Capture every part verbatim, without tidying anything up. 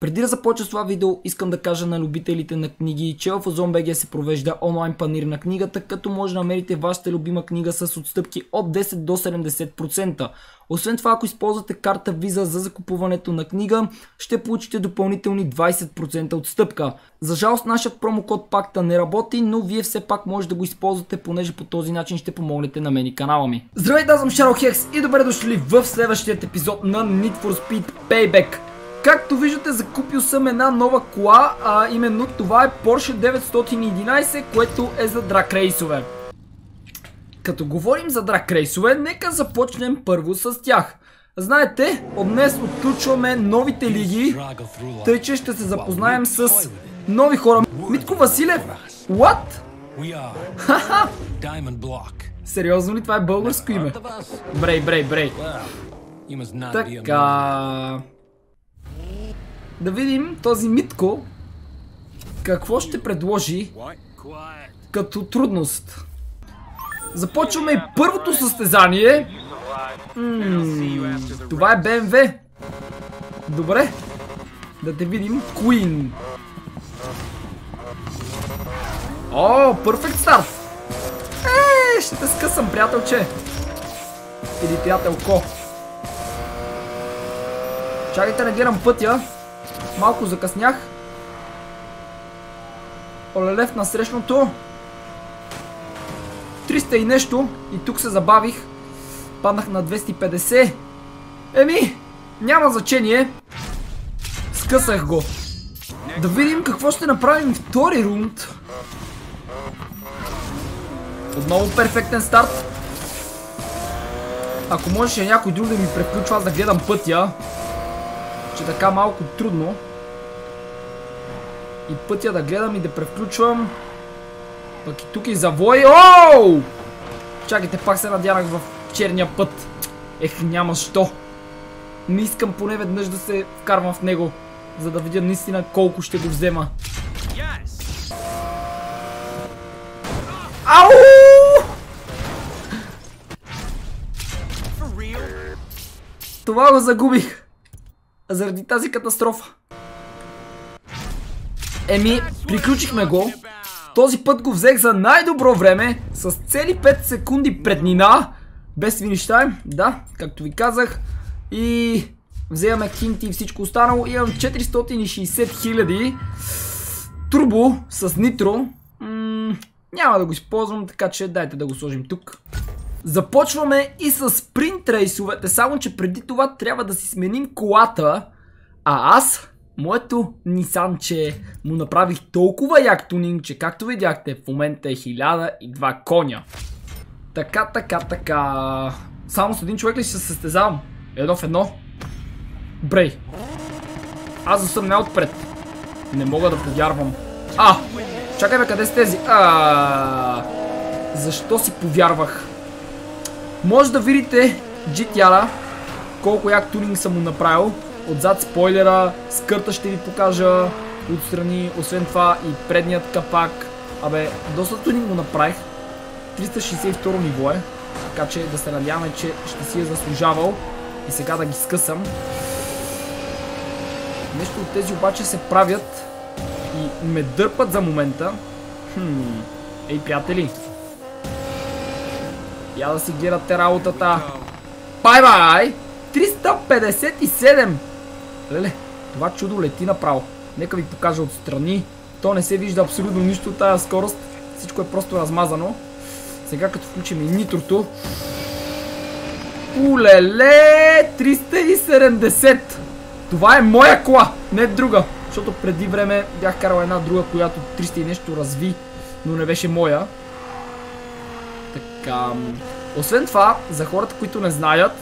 Преди да започна с това видео, искам да кажа на любителите на книги, че в Озон точка бг се провежда онлайн панаир на книгата, като може да намерите вашата любима книга с отстъпки от десет до седемдесет процента. Освен това, ако използвате карта Visa за закупуването на книга, ще получите допълнителни двадесет процента отстъпка. За жалост, нашият промокод пакта не работи, но вие все пак може да го използвате, понеже по този начин ще помогнете на мен и канала ми. Здравейте, аз съм Шаро Хекс и добре дошли в следващият епизод на Need for Speed Payback. Както виждате, закупил съм една нова кола, а именно това е Porsche деветстотин и единадесет, което е за драг рейсове. Като говорим за драг рейсове, нека започнем първо с тях. Знаете, от днес отключваме новите лиги, тъй че ще се запознаем с нови хора. Митко Василев, what? Ха-ха! Сериозно ли, това е българско име? Брей, брей, брей. Така... да видим този Митко какво ще предложи като трудност. Започваме и първото състезание. М-м, това е Бе Ем Ве. Добре, да те видим. Queen. О, перфект старт. Е, ще те скъсам, приятелче. Или приятелко. Чакайте, не гледам пътя. Малко закъснях. Олелев на срещното. триста и нещо. И тук се забавих. Паднах на двеста и петдесет. Еми, няма значение. Скъсах го. Да видим какво ще направим втори рунд. Отново перфектен старт. Ако можеше някой друг да ми преключва, аз да гледам пътя. Че така малко трудно. И пътя да гледам и да превключвам. Пък и тук и завой. Оу! Чакайте, пак се надянах в черния път. Ех, няма що. Не искам поне веднъж да се вкарвам в него, за да видя наистина колко ще го взема. Ау! Това го загубих заради тази катастрофа. Еми, приключихме го. Този път го взех за най-добро време, с цели пет секунди преднина. Без финиш тайм, да, както ви казах. И вземаме кинти и всичко останало. Имам четиристотин и шестдесет хиляди. Турбо с нитро. М няма да го използвам, така че дайте да го сложим тук. Започваме и с спринт рейсовете, само че преди това трябва да си сменим колата. А аз, моето Nissan-че, му направих толкова як тунинг, че както видяхте, в момента е хиляда и два коня. Така, така, така. Само с един човек ли ще се състезавам? Едно в едно. Брей. Аз съм най-отпред. Не мога да повярвам. А, чакай бе, къде са тези? А, защо си повярвах? Може да видите джи ти ар-а, колко як тунинг съм му направил. Отзад спойлера, скърта ще ви покажа отстрани, освен това и предният капак. Абе, доста тунинг му направих. триста шестдесет и второ ниво е, така че да се надяваме, че ще си е заслужавал. И сега да ги скъсам. Нещо от тези обаче се правят и ме дърпат за момента. Хм, ей, приятели! Я да си гледате работата. Бай бай! триста петдесет и седем! Леле, това чудо лети направо. Нека ви покажа отстрани. То не се вижда абсолютно нищо от тази скорост. Всичко е просто размазано. Сега като включим и нитрото. Улеле! триста и седемдесет! Това е моя кола, не друга. Защото преди време бях карал една друга, която триста и нещо разви, но не беше моя. Към... Освен това, за хората, които не знаят,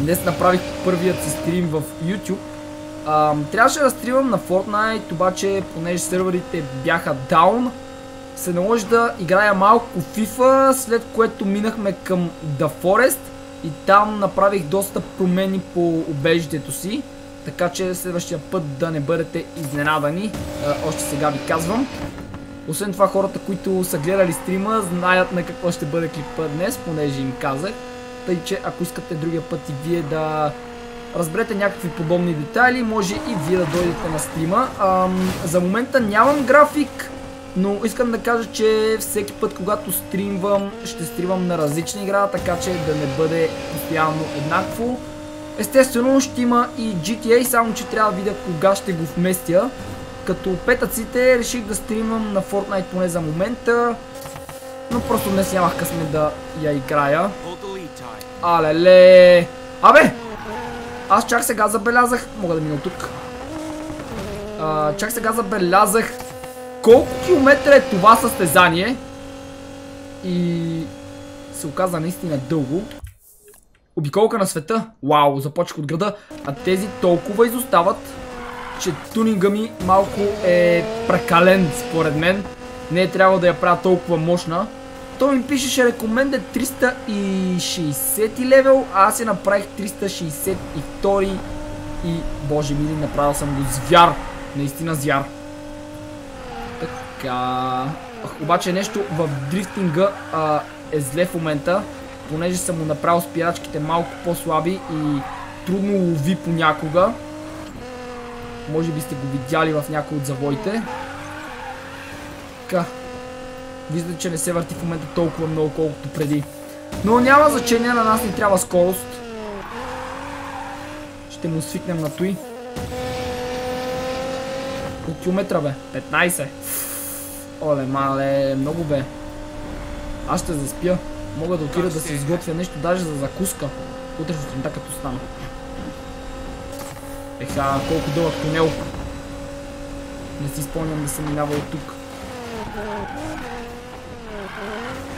днес направих първият си стрим в YouTube. а, Трябваше да стримам на Fortnite, обаче понеже серверите бяха даун, се наложи да играя малко FIFA, след което минахме към The Forest и там направих доста промени по убежището си, така че следващия път да не бъдете изненадани. а, Още сега ви казвам. Освен това, хората, които са гледали стрима, знаят на какво ще бъде клипа днес, понеже им казах. Тъй че ако искате другия път и вие да разберете някакви подобни детайли, може и вие да дойдете на стрима. Ам, за момента нямам график, но искам да кажа, че всеки път, когато стримвам, ще стримвам на различна игра, така че да не бъде постоянно еднакво. Естествено ще има и джи ти ей, само че трябва да видя кога ще го вместя. Като петъците реших да стримвам на Fortnite поне за момента, но просто днес нямах късмет да я играя. Алеле! Абе! Аз чак сега забелязах... Мога да мина от тук. А, чак сега забелязах колко километра е това състезание. И... се оказа наистина дълго. Обиколка на света. Вау, започвах от града. А тези толкова изостават, че тунинга ми малко е прекален според мен. Не е трябвало да я правя толкова мощна. Той ми пишеше рекоменде триста и шейсети левел, а аз я направих триста шейсет и втори и боже мили, направил съм го звяр, наистина звяр. Така... Обаче нещо в дрифтинга а, е зле в момента, понеже съм му направил спирачките малко по-слаби и трудно лови понякога. Може би сте го видяли в някои от завоите. Така... Виждате, че не се върти в момента толкова много, колкото преди. Но няма значение, на нас ни трябва скорост. Ще му свикнем на той. От километра бе, петнайсет. Оле, мале, много бе. Аз ще заспя. Мога да отида да се изготвя нещо, даже за закуска. Утре сутринта като стана. Еха, колко дълъг тунел. Не си спомням да съм минавал от тук.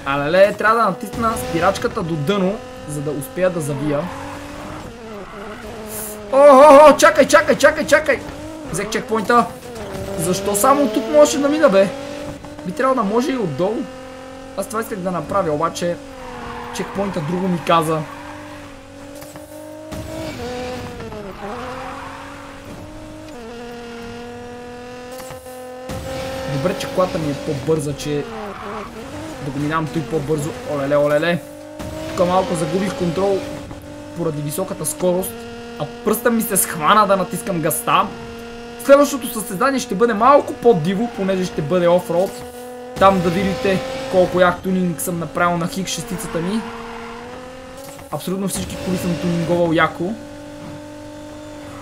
Алеле, трябва да натисна спирачката до дъно, за да успея да завия. Охо, чакай, чакай, чакай, чакай! Взех чекпоинта. Защо само тук можеше да мина, бе? Би трябвало да може и отдолу. Аз това исках да направя, обаче чекпоинта друго ми каза. Добре, че колата ми е по-бърза, че... да го минавам той по-бързо. Олеле, олеле. Тук малко загубих контрол поради високата скорост, а пръста ми се схвана да натискам газта. Следващото състезание ще бъде малко по-диво, понеже ще бъде офроуд. Там да видите колко як тунинг съм направил на хик шестицата ми. Абсолютно всички коли съм тунинговал яко.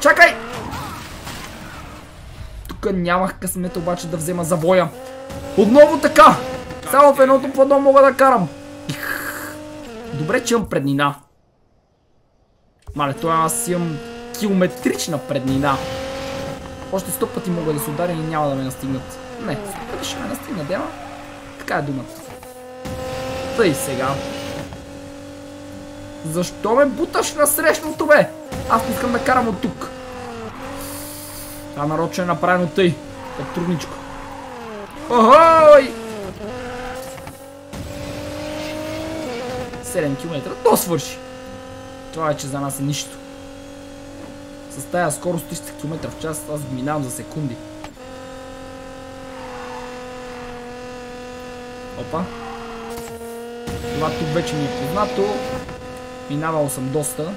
Чакай! Тук нямах късмет обаче да взема завоя. Отново така! Само в едното платно мога да карам. Добре, че имам преднина. Мале, това аз имам километрична преднина. Още сто пъти мога да се ударя и няма да ме настигнат. Не, сто пъти ще ме настигнат, няма. Така е думата. Тъй сега. Защо ме буташ на срещното, бе? Аз не искам да карам от тук. Това нарочно е направено тъй. Е трудничко. Охой! седем километра, то свърши. Това вече за нас е нищо. С тая скорост триста километра в час аз минавам за секунди. Опа. Това тук вече ми е познато. Минавал съм доста.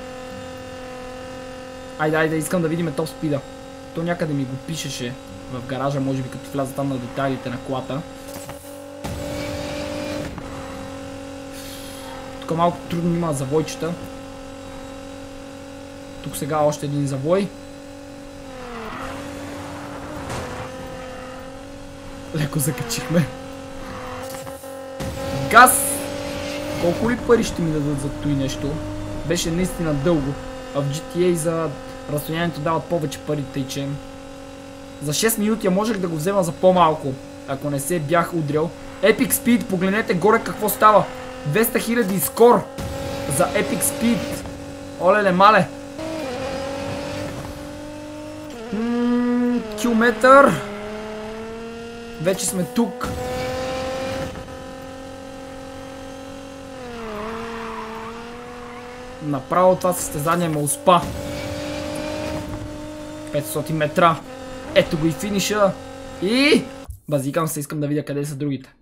Айде, айде, искам да видим топ спида. То някъде ми го пишеше в гаража, може би като вляза там на детайлите на колата. Малко трудно има завойчета. Тук сега още един завой. Леко закачихме. Газ! Колко ли пари ще ми дадат за той нещо? Беше наистина дълго. А в джи ти ей за разстоянието дават повече пари, тъй че за шест минути я можех да го взема за по-малко, ако не се бях удрял. Epic Speed, погледнете горе какво става. двеста хиляди скор за Epic Speed. Олеле, мале. Километър. Вече сме тук. Направо това състезание ме успа. петстотин метра. Ето го и финиша. И... базикам се, искам да видя къде са другите.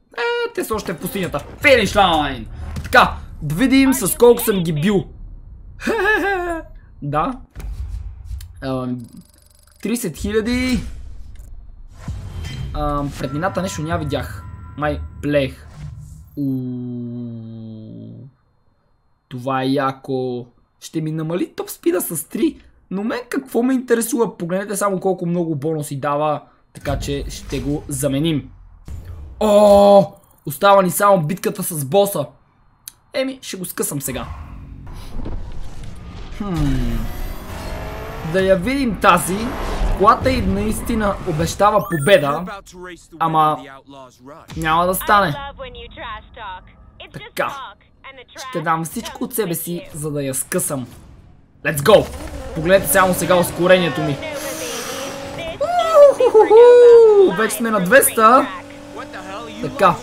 Те са още в пустинята. Финиш лайн! Така, да видим с колко съм ги бил. Да. трийсет хиляди. Преднината нещо няма видях. Май плех. Ууу. Това е яко. Ще ми намали топ спида с три. Но мен какво ме интересува? Погледнете само колко много бонуси дава. Така че ще го заменим. О, остава ни само битката с боса. Еми, ще го скъсам сега. Хм. Да я видим тази. Колата и наистина обещава победа. Ама няма да стане. Така. Ще дам всичко от себе си, за да я скъсам. Let's go! Погледнете само сега ускорението ми. Уху-ху-ху! Вече сме на двеста. Така.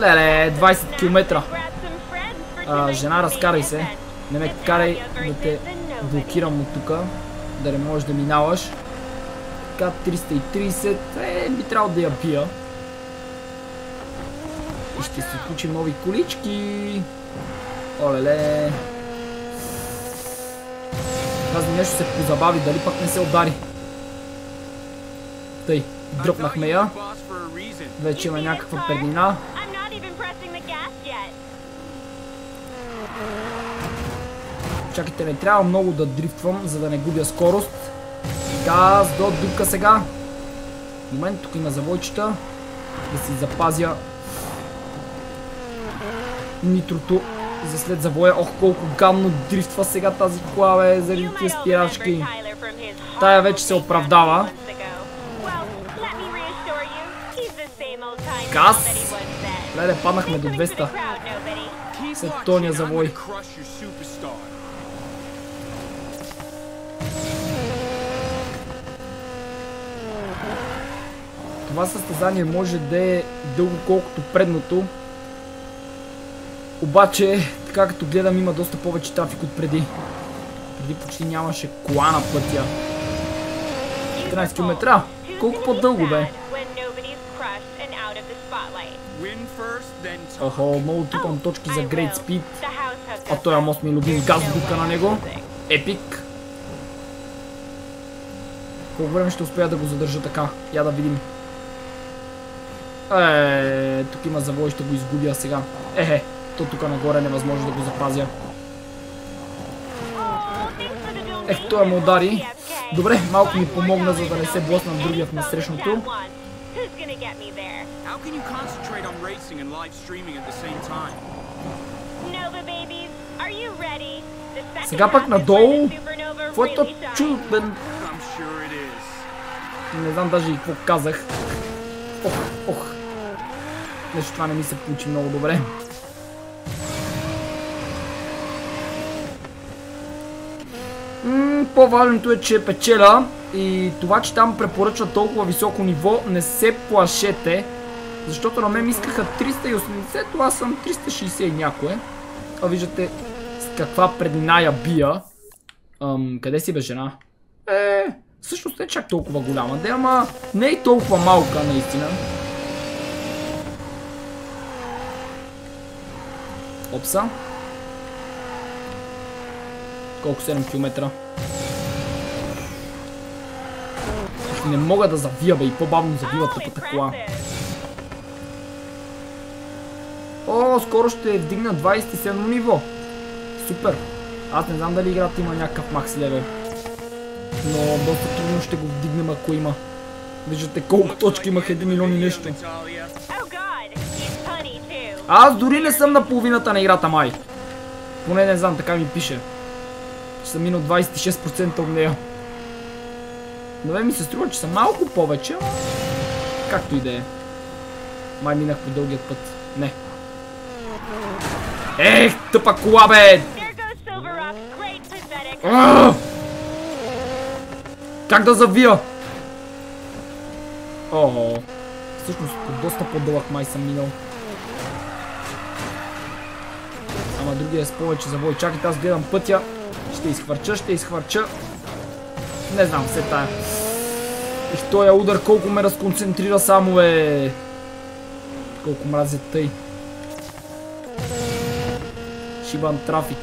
Леле, двайсет километра. А, жена, разкарай се. Не ме карай да те блокирам от тука. Да не можеш да минаваш. Така, триста и трийсет. Е, би трябвало да я бия. И ще си включим нови колички. Олеле. Тази нещо се позабави, дали пък не се удари. Тъй, дръпнахме я. Вече има някаква преднина. Чакайте, не трябва много да дрифтвам, за да не губя скорост. Газ до дупка сега. В момент тук има завойчета. Да си запазя нитрото за след завоя. Ох, колко гадно дрифтва сега тази кола, бе, заради тия спирачки. Тая вече се оправдава. Газ. Леле, паднахме до двеста. След тония завой. Това състезание може да е дълго колкото предното. Обаче, така като гледам, има доста повече трафик от преди. Преди почти нямаше кола на пътя. четиринайсет километра? Колко по-дълго бе? Охо, много тупам точки за Great Speed. А той мост ми люби газ дука на него. Епик. Колко време ще успея да го задържа така? Я да видим. Е, тук има завой, ще го изгубя сега. Ехе, то тук нагоре е невъзможно да го запазя. Ех, той ме удари. Добре, малко ми помогна, за да не се блъсна другия в насрещното. Сега пък надолу. Какво е то чудо, бе? Не знам даже и какво казах. Ох, ох. Нещо това не ми се получи много добре. По-важното е, че печеля и това, че там препоръчва толкова високо ниво, не се плашете. Защото на мен искаха триста и осемдесет, това съм триста и шейсет и някое. А виждате с каква преднина я бия. Ам, къде си бе, жена? Е, всъщност не чак толкова голяма, де, ама не е толкова малка наистина. Опса. Колко седем километра? Не мога да завия, бе, и по-бавно завива тъпата кола. О, скоро ще вдигна двайсет и седмо ниво. Супер. Аз не знам дали играта има някакъв макс левел. Но доста трудно ще го вдигнем, ако има. Виждате колко точки имах, един милион и нещо. Аз дори не съм на половината на играта, май. Поне не знам, така ми пише. Ще съм минал двайсет и шест процента от нея. Наве ми се струва, че съм малко повече. Както и да е. Май минах по дългият път. Не. Ех, тъпа кола, бе! Аааа! Как да завия? Оооо. Всъщност, доста по-дълъг май съм минал. Ама другия е с повече завой. Чакайте, аз гледам пътя. Ще изхвърча, ще изхвърча. Не знам, все тая. И този удар колко ме разконцентрира само, е. Колко мразят тъй. Шибан трафик.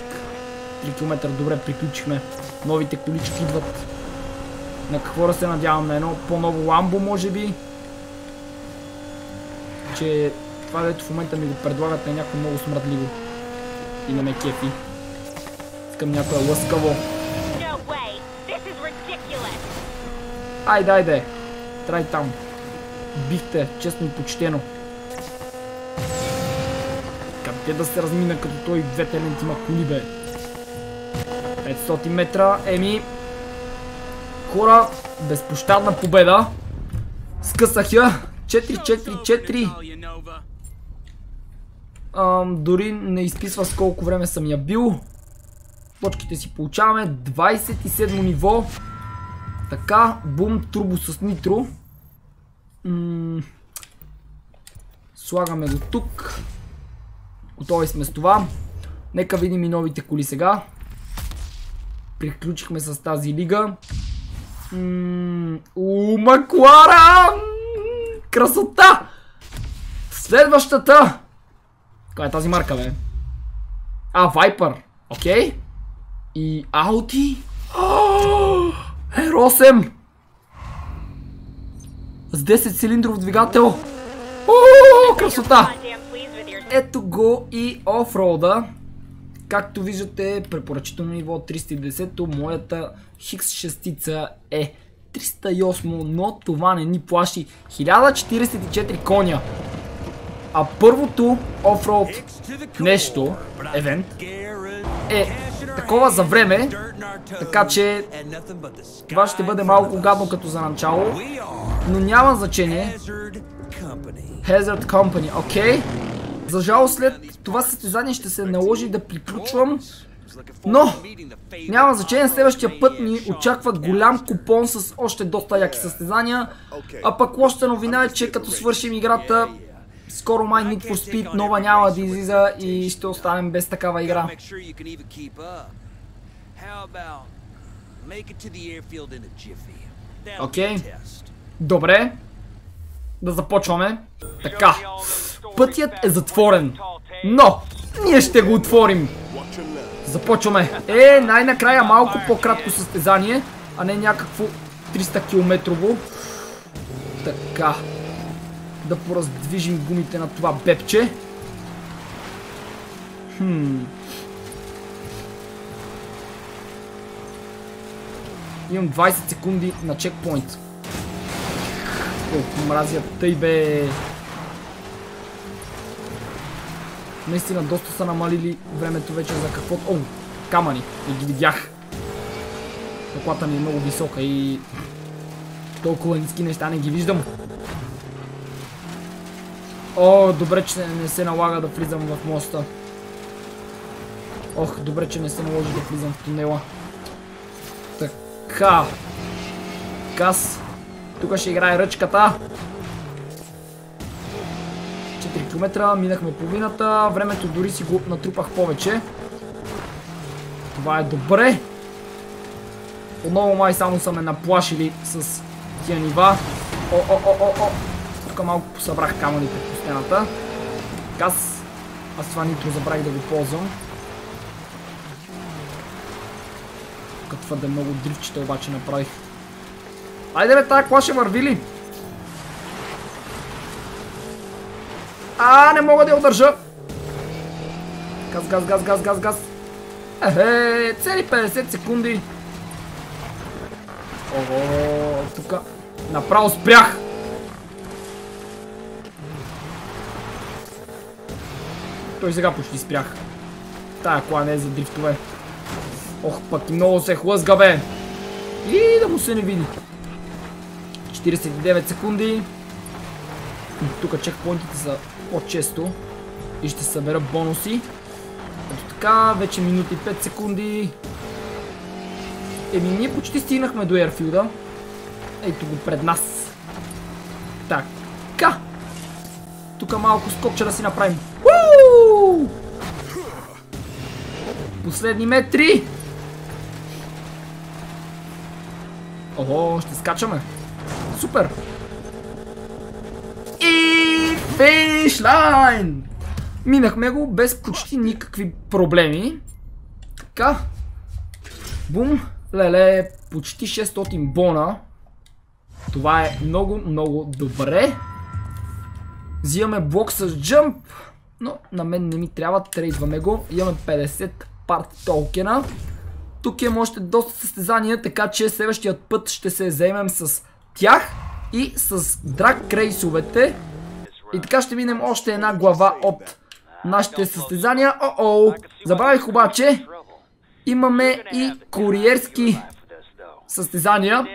три километра, добре, приключихме. Новите колички идват. На какво да се надявам? На едно по-ново ламбо, може би. Че това, дето в момента ми го предлагат, на някакво много смъртливо. И не ме кефи. Искам някое лъскаво. Айде, айде. Трай там. Бихте, честно и почтено. Къде да се размина, като той двете ленти има коли, бе. петстотин метра, еми. Хора, безпощадна победа. Скъсах я. четири четири четири. Ам, дори не изписва с колко време съм я бил. Точките си получаваме. двадесет и седмо ниво. Така, бум, турбо с нитро. М Слагаме го тук. Готови сме с това. Нека видим и новите коли сега. Приключихме с тази лига. М У, Макларан! Красота! Следващата! Каква е тази марка, бе? А, Viper. Окей. И Audi. Р осем. С десет цилиндров двигател. О, красота! Ето го и офрода. Както виждате, препоръчително ниво триста и десето. Моята Хикс шест е триста и осмо, но това не ни плаши. хиляда четиридесет и четири коня. А първото офроуд нещо, евент, е такова за време, така че това ще бъде малко гадно като за начало, но няма значение. Hazard Company, окей. Okay. За жал след това състезание ще се наложи да приключвам, но няма значение, следващия път ни очакват голям купон с още доста яки състезания, а пък лошата новина е, че като свършим играта, скоро май Need for Speed нова няма да излиза и ще останем без такава игра. Окей, okay. Добре. Да започваме. Така, пътят е затворен, но ние ще го отворим. Започваме. Е, най-накрая малко по-кратко състезание, а не някакво триста километрово. Така. Да пораздвижим гумите на това бебче. Хм. Имам двадесет секунди на чекпоинт. Колко мразя, тъй бе. Наистина доста са намалили времето вече за каквото... О, камъни, не ги видях. Топлата ми е много висока и толкова ниски неща не ги виждам. О, добре, че не се налага да влизам в моста. Ох, добре, че не се наложи да влизам в тунела. Така. Газ. Тук ще играе ръчката. четири километра, минахме половината. Времето дори си го натрупах повече. Това е добре. Отново май само са ме наплашили с тия нива. О, о, о, о, о. Тук малко посъбрах камъните по стената. Газ. Аз това нитро забравих да го ползвам. Тук твърде много дрифчета обаче направих. Айде бе, тая кола ще върви ли? А, не мога да я удържа. Газ, газ, газ, газ, газ, газ. Ехе, цели петдесет секунди. Ого, тук направо спрях. Той сега почти спрях. Тая кола не е за дрифтове. Ох, пък много се хлъзга, бе. И да му се не види. четиридесет и девет секунди. Тук чекпоинтите са по-често и ще събера бонуси. Ето така, вече минути пет секунди. Еми, ние почти стигнахме до Airfield-а. Ето го пред нас. Така. Тук малко скокче да си направим. Уу! Последни метри. Ого, ще скачаме. Супер. Финишлайн! Минахме го без почти никакви проблеми. Така. Бум. Леле. почти шестстотин бона. Това е много, много добре. Взимаме блок с джъмп, но на мен не ми трябва, трейдваме го. Имаме петдесет парти токена. Тук имаме още доста състезания, така че следващият път ще се заемем с тях и с драг рейсовете. И така ще минем още една глава от нашите състезания. О-о! Забравих обаче, имаме и куриерски състезания.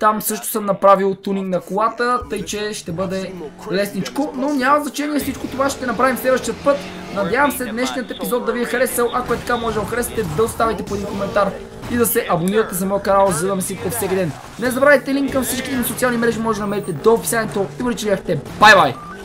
Там също съм направил тунинг на колата, тъй че ще бъде лесничко, но няма значение, всичко това ще направим следващия път. Надявам се днешният епизод да ви е харесал, ако е така може да го харесате, да оставите по един коментар и да се абонирате за моя канал, за да ме сипте всеки ден. Не забравяйте линк към всичките ми социални мрежи, може да намерите до описанието и увеличението. Бай-бай!